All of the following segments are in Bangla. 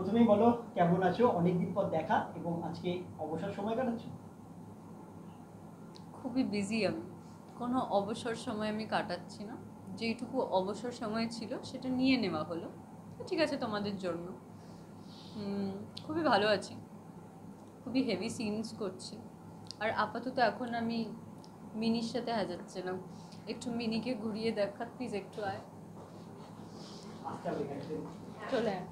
প্রথমেই বলো কেমন আছো, অনেকদিন পর দেখা এবং আজকে অবসর সময় কাটাচ্ছ? খুবই বিজি, আমি কোনো অবসর সময় আমি কাটাচ্ছি না। যেইটুকু অবসর সময় ছিল সেটা নিয়ে নেওয়া হলো, ঠিক আছে তোমাদের জন্য। খুবই ভালো আছি, খুবই হেভি সিনস করছি। আর আপাতত এখন আমি মিনির সাথে হাজাচ্ছিলাম, একটু মিনিকে ঘুরিয়ে দেখা প্লিজ, একটু আয় চলে আয়।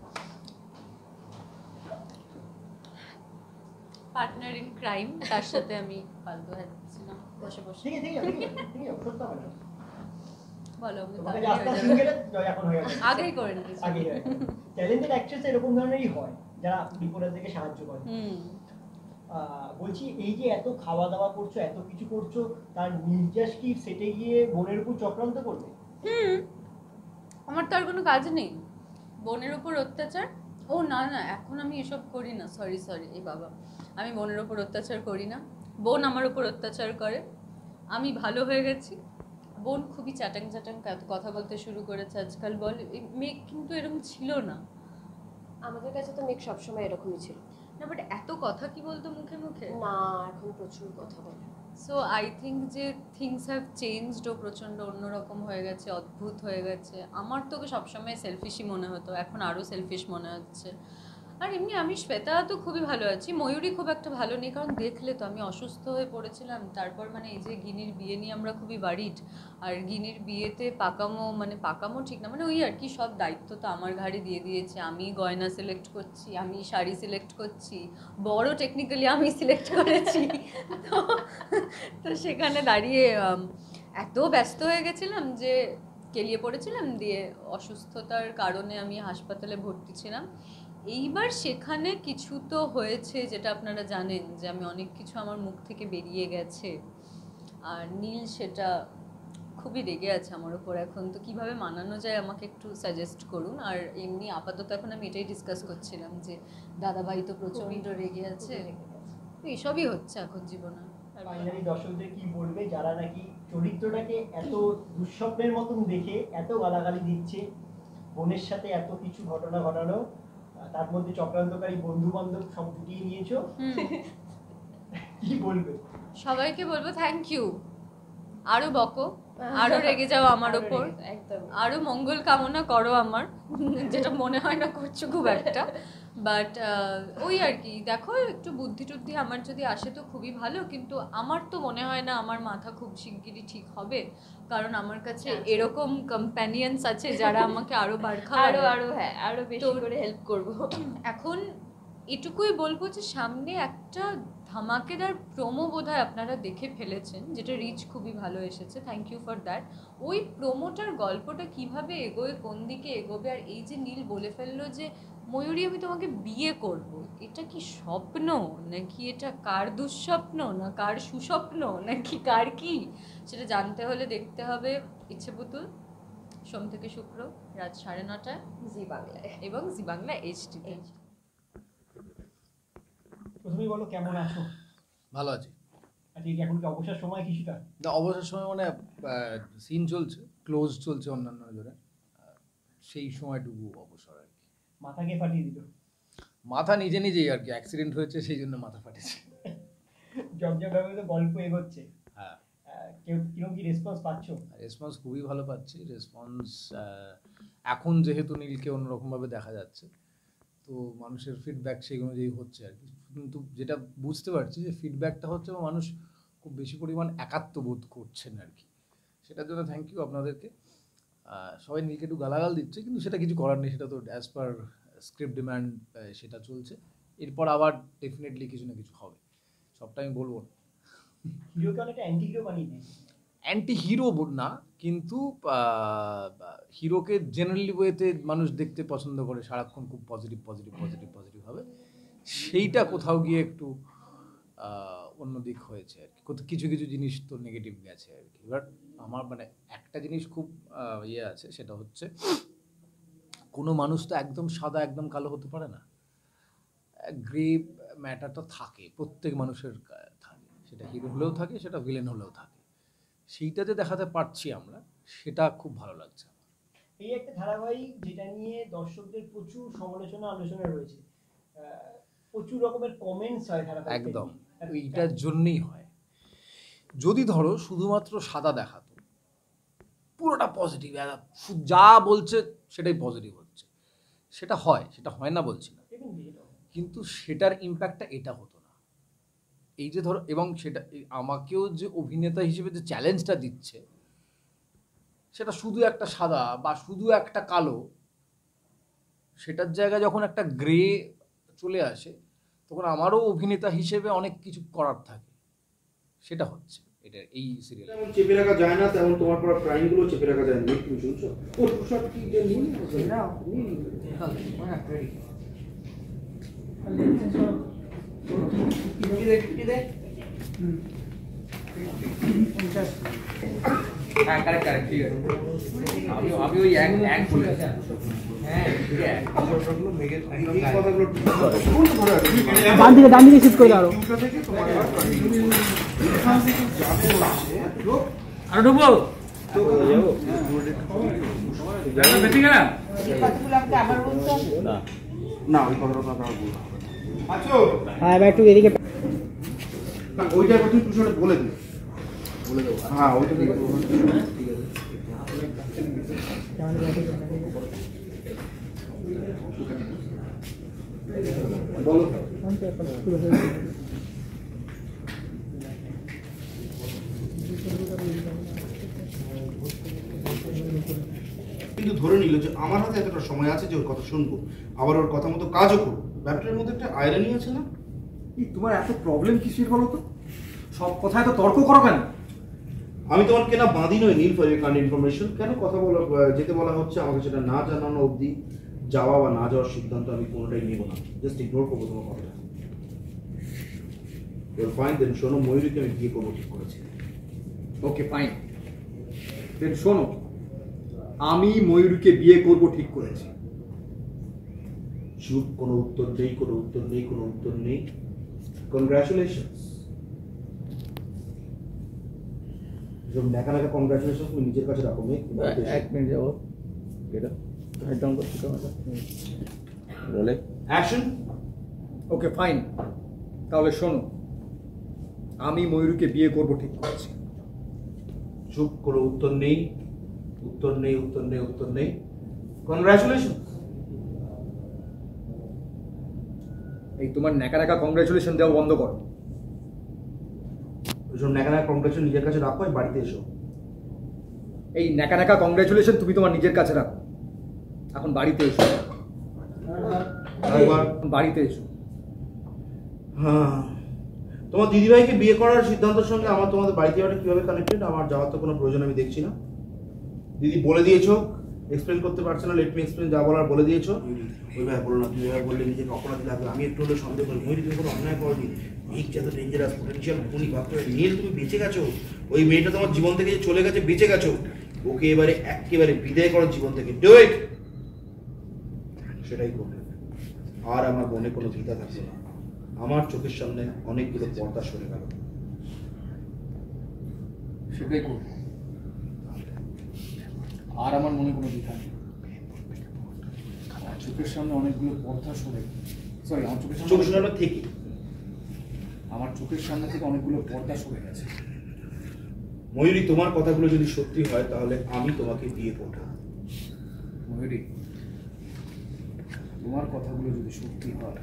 পার্টনার ইন ক্রাইম, তার সাথে আমি ফালতু হাজাচ্ছিলাম বসে বসে। বলো আগেই করে নিয়েছি। ট্যালেন্টেড অ্যাক্ট্রেস এরকম ধরনেরই হয় যারা বিপদের দিকে সাহায্য করে। বলছি এই যে এত খাওয়া দাওয়া করছো, এত কিছু করছো, তার নির্যাস কি সেটে গিয়ে বোনের উপর চক্রান্ত করবে? আমার তো আর কোনো কাজ নেই বোনের উপর অত্যাচার। ও না না, এখন আমি এসব করি না, সরি এই বাবা, আমি বোনের উপর অত্যাচার করি না, বোন আমার উপর অত্যাচার করে। আমি ভালো হয়ে গেছি, বোন খুবই চাটাং কথা বলতে শুরু করেছে আজকাল। বল মেঘ কিন্তু এরকম ছিল না, আমাদের কাছে তো মেঘ সবসময় এরকমই ছিল না, বাট এত কথা কি বলতো মুখে মুখে না, এখন প্রচুর কথা বলে। সো আই থিঙ্ক যে থিংস হ্যাভ চেঞ্জড, ও প্রচণ্ড অন্যরকম হয়ে গেছে, অদ্ভুত হয়ে গেছে। আমার তোকে সবসময় সেলফিশই মনে হতো, এখন আরও সেলফিশ মনে হচ্ছে। আর এমনি আমি শ্বেতা তো খুবই ভালো আছি, ময়ূরী খুব একটা ভালো নেই, কারণ দেখলে তো আমি অসুস্থ হয়ে পড়েছিলাম। তারপর মানে এই যে গিনির বিয়ে নিয়ে আমরা খুবই ওয়ারিড, আর গিনির বিয়েতে পাকামো ঠিক না, মানে ওই আর কি, সব দায়িত্ব তো আমার ঘাড়ে দিয়ে দিয়েছে। আমি গয়না সিলেক্ট করছি, আমি শাড়ি সিলেক্ট করছি, বড় টেকনিক্যালি আমি সিলেক্ট করেছি। তো সেখানে দাঁড়িয়ে এত ব্যস্ত হয়ে গেছিলাম যে কেলিয়ে পড়েছিলাম, দিয়ে অসুস্থতার কারণে আমি হাসপাতালে ভর্তি ছিলাম। এইবার সেখানে কিছু তো হয়েছে যেটা আপনারা জানেন, যে আমি অনেক কিছু আমার মুখ থেকে বেরিয়ে গেছে, আর নীল সেটা খুবই রেগে আছে আমার উপর। এখন তো কীভাবে মানানো যায় আমাকে একটু সাজেস্ট করুন। আর এমনি আপাতত এখন আমি এটাই ডিসকাস করছিলাম যে দাদাভাই তো প্রচণ্ড রেগে আছে, তো এসবই হচ্ছে এখন জীবনে। দর্শকদের কি বলবে যারা নাকি চরিত্রটাকে এত দুঃস্বপ্নের মতন দেখে এত গালাগালি দিচ্ছে, বোনের সাথে এত কিছু ঘটনা ঘটালো, তার মধ্যে চক্রান্তকারী বন্ধু বান্ধব সব জুটিয়ে নিয়েছো, কি বলবে? সবাইকে বলবো থ্যাংক ইউ, আরো বকো, আরো রেগে যাও আমার উপর, আরো মঙ্গল কামনা করো আমার, যেটা মনে হয় না করছো খুব একটা। বাট ওই আর কি, দেখো একটু বুদ্ধি টুদ্ধি আমার যদি আসে তো খুবই ভালো, কিন্তু আমার তো মনে হয় না আমার মাথা খুব শিগগিরই ঠিক হবে, কারণ আমার কাছে এরকম কম্প্যানিয়ন্স আছে যারা আমাকে আরো বাড়খা আরো বেশি করে হেল্প করবো। এখন এটুকুই বলবো যে সামনে একটা ধামাকেদার প্রোমো বোধহয় আপনারা দেখে ফেলেছেন, যেটা রিচ খুবই ভালো এসেছে, থ্যাংক ইউ ফর দ্যাট। ওই প্রোমোটার গল্পটা কিভাবে এগোয়, কোন দিকে এগোবে, আর এই যে নীল বলে ফেললো যে ময়ূরী আমি তোমাকে বিয়ে করব, এটা কি স্বপ্ন নাকি এটা কার দুঃস্বপ্ন না কার সুস্বপ্ন নাকি কার কি, সেটা জানতে হলে দেখতে হবে ইচ্ছে পুতুল, সোম থেকে শুক্র রাত 9:30 জি বাংলায় এবং জি বাংলা HD-তে। প্রথমেই বলো কেমন আছো? ভালো আছি। আচ্ছা এখন কি অবসর সময় কিছুটা? না অবসর সময় মানে সিন চলছে, ক্লোজ চলছে অন্যান্য জোরে, সেই সময়টুকু অবসর আর কি। মাথাকে ফাটিয়ে দিল, মাথা নিজে নিজেই আর কি, অ্যাক্সিডেন্ট হয়েছে সেই জন্য মাথা ফাটেছে। জবজবে তো গল্প এগোচ্ছে, হ্যাঁ কিরকম কি রেসপন্স পাচ্ছ? রেসপন্স খুবই ভালো পাচ্ছি, রেসপন্স এখন যেহেতু নীলকে অন্যরকমভাবে দেখা যাচ্ছে তো মানুষের ফিডব্যাক সেই অনুযায়ী হচ্ছে আর কি। কিন্তু যেটা বুঝতে পারছি যে ফিডব্যাকটা হচ্ছে মানুষ খুব বেশি পরিমাণ একাত্মবোধ করছেন আর কি, সেটার জন্য থ্যাংক ইউ আপনাদেরকে। সবাই নিজেকে একটু গালাগাল দিচ্ছে কিন্তু সেটা কিছু করার নেই, সেটা তো অ্যাজ পার স্ক্রিপ্ট ডিম্যান্ড সেটা চলছে। এরপর আবার ডেফিনেটলি কিছু না কিছু হবে, সবটা আমি বলবো না। হিরোকে অনেকটা অ্যান্টি হিরো বানিয়ে দিয়েছে, অ্যান্টি হিরো না কিন্তু হিরোকে জেনারেলি ওয়েতে মানুষ দেখতে পছন্দ করে, সারাক্ষণ খুব পজিটিভ হবে, সেইটা কোথাও গিয়ে একটু অন্য দিক হয়েছে আর কি। কিছু জিনিস তো নেগেটিভ গেছে আর কি। বাট আমার মানে একটা জিনিস খুব ইয়ে আছে, সেটা হচ্ছে কোনো মানুষ তো একদম সাদা একদম কালো হতে পারে না, গ্রে ম্যাটারটা থাকে প্রত্যেক মানুষের, থাকে সেটা হিরো হলেও থাকে সেটা ভিলেন হলেও থাকে, সেইটাতে দেখাতে পারছি আমরা, সেটা খুব ভালো লাগছে। এই একটা ধারাবাহিক যেটা নিয়ে দর্শকদের প্রচুর সমালোচনা আলোচনা রয়েছে, প্রচুর রকমের কমেন্টস হয় ধারাবাহিক, একদম এইটার জন্যই হয়। যদি ধরো শুধুমাত্র সাদা দেখাতো, পুরোটা পজিটিভ, যা বলছে সেটাই পজিটিভ হচ্ছে, সেটা হয়, সেটা হয় না বলছি না, কিন্তু সেটার ইম্প্যাক্টটা এটা হতো না। এই যে ধরো, এবং সেটা আমাকেও যে অভিনেতা হিসেবে যে চ্যালেঞ্জটা দিচ্ছে, সেটা শুধু একটা সাদা বা শুধু একটা কালো, সেটার জায়গায় যখন একটা গ্রে চলে আসে তখন আমারও অভিনেতা হিসেবে অনেক কিছু করার থাকে, সেটা হচ্ছে এটা এই সিরিয়াল। যেমন চেপে রাখা যায় না তেমন তোমার পড়া প্রাইমগুলো চেপে রাখা যায় না, শুনছো ওর পোশাক কি যে নীল না নীল হ্যাঁ রেডি আলে সব কি দেখ কি দেখ হ্যাঁ কারেক্ট কারেক্ট ঠিক আছে। আমি আমি ওই অ্যাং বলে হ্যাঁ ঠিক আছে, সবগুলো মেগে এই কথাগুলো কোন ধরে ডান দিকে শিফট করে দাও, দুটো থেকে তোমার এখান থেকে যাবে লোক আর ঢুকবো তো যাব জানা বেঁচে গেলাম এই কথাগুলো আমাকে আবার বলতে হবে না না ওই কথাটা কথা বল আছো হ্যাঁ ভাই একটু এদিকে না ওইটা কথা তুই শুনে বলে দে বলে দাও হ্যাঁ ওইটা ঠিক আছে বলো কিন্তু ধরে নিল যে আমার হাতে এতটা সময় আছে যে ওর কথা শুনবো, আবার ওর কথা মতো কাজও করবো, ব্যাপারটার মধ্যে একটা আয়রনি আছে না? তোমার এত প্রবলেম কিসের বলো তো? সব কথায় তো তর্ক করো কেন? আমি তোমার কেনা বাঁধি নই নীল ফর ইওর কাইন্ড ইনফরমেশন। কেন কথা বলা যেতে বলা হচ্ছে আমাকে সেটা না জানানো অবধি যাওয়া বা না যাওয়ার সিদ্ধান্ত আমি কোনোটাই নেব না, জাস্ট ইগনোর করবো তোমার কথাটা। ইউর ফাইন দেন শোনো ময়ূরীকে আমি বিয়ে করবো ঠিক করেছি। ওকে ফাইন দেন শোনো আমি ময়ূরীকে বিয়ে করবো ঠিক করেছি। চুপ, কোনো উত্তর নেই, কোনো উত্তর নেই, কোনো উত্তর নেই। কনগ্রাচুলেশনস। যখন দেখা লাগে কনগ্রাচুলেশন তুমি নিজের কাছে রাখো। এক মিনিট যাবো এটা রাইট ডাউন করছি তোমাকে বলে অ্যাকশন। ওকে ফাইন তাহলে শোনো আমি ময়ূরীকে বিয়ে করবো ঠিক করেছি। চুপ, কোনো উত্তর নেই, উত্তর নেই, উত্তর নেই, উত্তর নেই। কনগ্রাচুলেশন। এই তোমার ন্যাকা ন্যাকা কনগ্রাচুলেশন দেওয়া বন্ধ করো। ওইসব ন্যাকা ন্যাকা কনগ্রাচুলেশন নিজের কাছে রাখো, বাড়িতে এসো। এই ন্যাকা ন্যাকা কনগ্রাচুলেশন তুমি তোমার নিজের কাছে রাখো, এখন বাড়িতে এসো, বাড়িতে এসো। হ্যাঁ তোমার দিদিভাইকে বিয়ে করার সিদ্ধান্তের সঙ্গে আমার তোমাদের বাড়িতে যাওয়াটা কীভাবে কানেক্টেড? আমার যাওয়ার তো কোনো প্রয়োজন আমি দেখছি না। দিদি বলে দিয়েছো, এক্সপ্লেন করতে পারছে না, লেট মি এক্সপ্লেন, যা বলার বলে দিয়েছো। ওইভাবে বলো না, তুমি এভাবে বললে নিজেকে অপরাধী লাগবে। আমি একটু হলে সন্দেহ করি ময়ূরী তুমি কোনো অন্যায় করনি। মেঘ যত ডেঞ্জারাস পটেনশিয়াল খুনি ভাবতে পারে মেয়ের তুমি বেঁচে গেছো, ওই মেয়েটা তোমার জীবন থেকে যে চলে গেছে বেঁচে গেছো, ওকে এবারে একেবারে বিদায় করো জীবন থেকে। Do it. সেটাই করবে। আর আমার মনে কোনো চিন্তা থাকছে না। আমার চোখের সামনে অনেকগুলো পর্দা সরে গেল। সেটাই করবে। আর আমার মনে কোনো দ্বিধা নেই। চোখের সামনে অনেকগুলো পর্দা সরে, সরি আমার চোখের সামনে থেকে, আমার চোখের সামনে থেকে অনেকগুলো পর্দা সরে গেছে। ময়ূরী তোমার কথাগুলো যদি সত্যি হয় তাহলে আমি তোমাকে বিয়ে করবো। ময়ূরী তোমার কথাগুলো যদি সত্যি হয়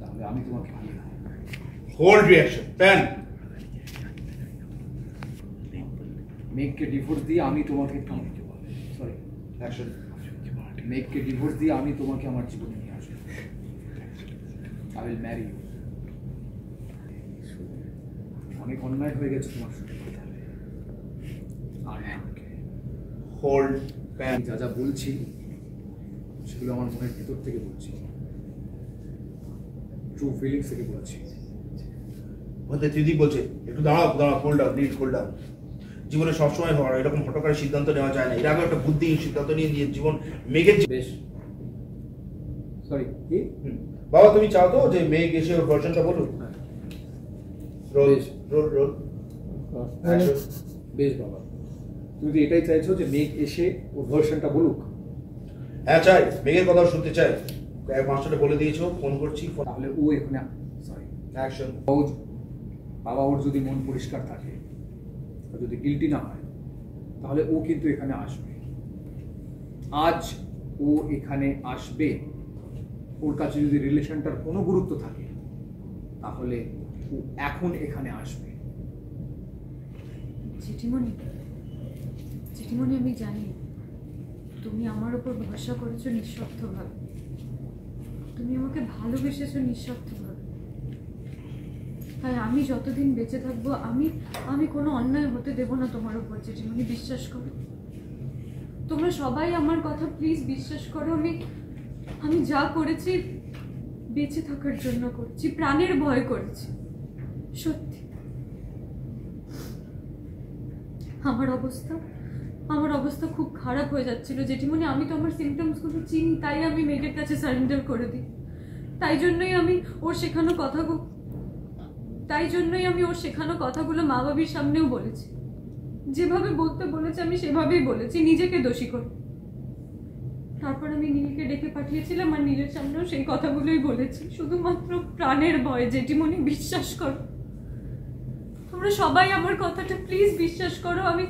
তাহলে আমি তোমাকে বিয়ে করবো। Hold reaction pan. মেঘকে ডিভোর্স দিয়ে আমি তোমাকে মেঘকে ডিভোর্স দিয়ে আমি তোমাকে আমার জীবনে নিয়ে আসবো। I will marry you. অনেক অন্যায় হয়ে গেছে তোমার সাথে। Hold pan. যা যা বলছি সেগুলো আমার মনের ভিতর থেকে বলছি, ট্রু ফিলিংস থেকে বলছি। দিদি বলছে একটু দাঁড়াও দাঁড়াও, hold up please, hold up. জীবনে সবসময় হওয়ার এরকম হটকারী সিদ্ধান্ত নেওয়া যায় না। এর আগে একটা বুদ্ধিহীন সিদ্ধান্ত নিয়ে জীবন মেঘের বেশ সরি কি বাবা তুমি চাও তো যে মেঘ এসে ওর ভার্সনটা বলুক? রোল রোল রোল বেশ বাবা তুমি এটাই চাইছো যে মেঘ এসে ওর ভার্সনটা বলুক। হ্যাঁ চাই, মেঘের কথা শুনতে চাই। মাস্টারকে বলে দিয়েছো ফোন করছি। তাহলে ও এখানে সরি অ্যাকশন। বাবা ওর যদি মন পরিষ্কার থাকে, যদি গিলটি না হয়, তাহলে ও কিন্তু এখানে আসবে। আজ ও এখানে আসবে। ওর কাছে যদি রিলেশনটার কোনো গুরুত্ব থাকে তাহলে ও এখন এখানে আসবে। চিঠিমণি, চিঠিমণি আমি জানি তুমি আমার উপর ভরসা করেছো নিঃস্বার্থভাবে, তুমি আমাকে ভালোবেসেছো নিঃস্বার্থভাবে। তাই আমি যতদিন বেঁচে থাকবো আমি কোনো অন্যায় হতে দেবো না তোমার উপর চিঠিমণি, বিশ্বাস করো। তোমরা সবাই আমার কথা প্লিজ বিশ্বাস করো। আমি যা করেছি বেঁচে থাকার জন্য করছি, প্রাণের ভয় করেছি। সত্যি আমার অবস্থা খুব খারাপ হয়ে যাচ্ছিল জেঠিমনি। আমি তো আমার সিমটমসগুলো চিনি, তাই আমি মেঘের কাছে সারেন্ডার করে দিই। তাই জন্যই আমি ওর শেখানো কথাগুলো মা বাবির সামনেও বলেছি। যেভাবে বলতে বলেছে আমি সেভাবেই বলেছি, নিজেকে দোষী করে। তারপর আমি নীলকে ডেকে পাঠিয়েছিলাম আর নীলের সামনেও সেই কথাগুলোই বলেছি, শুধুমাত্র প্রাণের ভয়। জেঠিমনি বিশ্বাস করো, তোমরা সবাই আমার কথাটা প্লিজ বিশ্বাস করো। আমি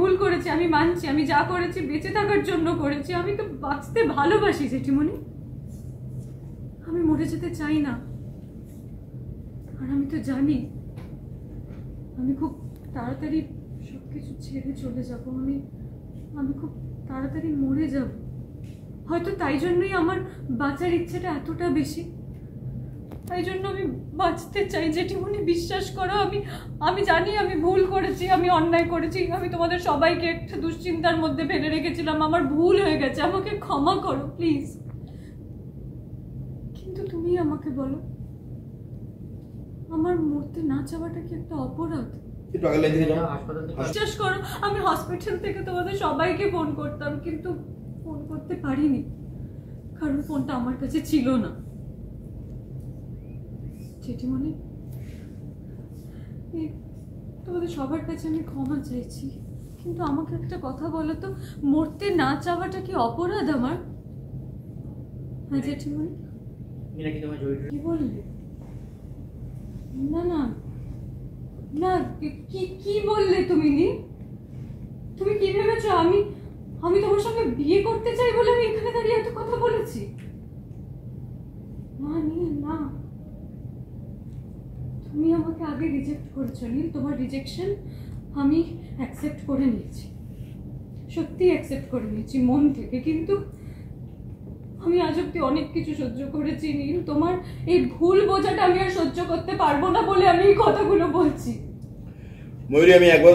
ভুল করেছি, আমি মানছি। আমি যা করেছি বেঁচে থাকার জন্য করেছি। আমি তো বাঁচতে ভালোবাসি জেঠিমনি, আমি মরে যেতে চাই না। আর আমি তো জানি আমি খুব তাড়াতাড়ি সবকিছু ছেড়ে চলে যাবো, আমি খুব তাড়াতাড়ি মরে যাব। হয়তো তাই জন্যই আমার বাঁচার ইচ্ছাটা এতটা বেশি, তাই জন্য আমি বাঁচতে চাই জেঠিমনি, বিশ্বাস করো। আমি জানি আমি ভুল করেছি, আমি অন্যায় করেছি, আমি তোমাদের সবাইকে একটা দুশ্চিন্তার মধ্যে ফেলে রেখেছিলাম। আমার ভুল হয়ে গেছে, আমাকে ক্ষমা করো প্লিজ। কিন্তু তুমি আমাকে বলো, আমার মরতে না চাওয়াটা কি একটা অপরাধ? বিশ্বাস করো, আমি হসপিটাল থেকে তোমাদের সবাইকে ফোন করতাম, কিন্তু ফোন করতে পারিনি, কারণ ফোনটা আমার কাছে ছিল না। জেঠিমনি, তোমাদের সবার কাছে আমি ক্ষমা চাইছি, কিন্তু আমাকে একটা কথা বলো তো, মরতে না চাওয়াটা কি অপরাধ আমার? হ্যাঁ জেঠিমনি, কি বললে? না না না, কি বললে তুমি? তুমি কি ভেবেছো আমি তোমার সঙ্গে বিয়ে করতে চাই বলে আমি এখানে দাঁড়িয়ে এত কথা বলেছি? না না, তুমি আমাকে আগে রিজেক্ট করেছো নীল। তোমার রিজেকশন আমি অ্যাকসেপ্ট করে নিয়েছি, সত্যি অ্যাকসেপ্ট করে নিয়েছি মন থেকে। কিন্তু আমি আজ অব্দি অনেক কিছু সহ্য করেছি নীল, তোমার এই ভুল বোঝাটা আমি আর সহ্য করতে পারবো না বলে আমি এই কথাগুলো বলছি ময়ূরী। আমি একবার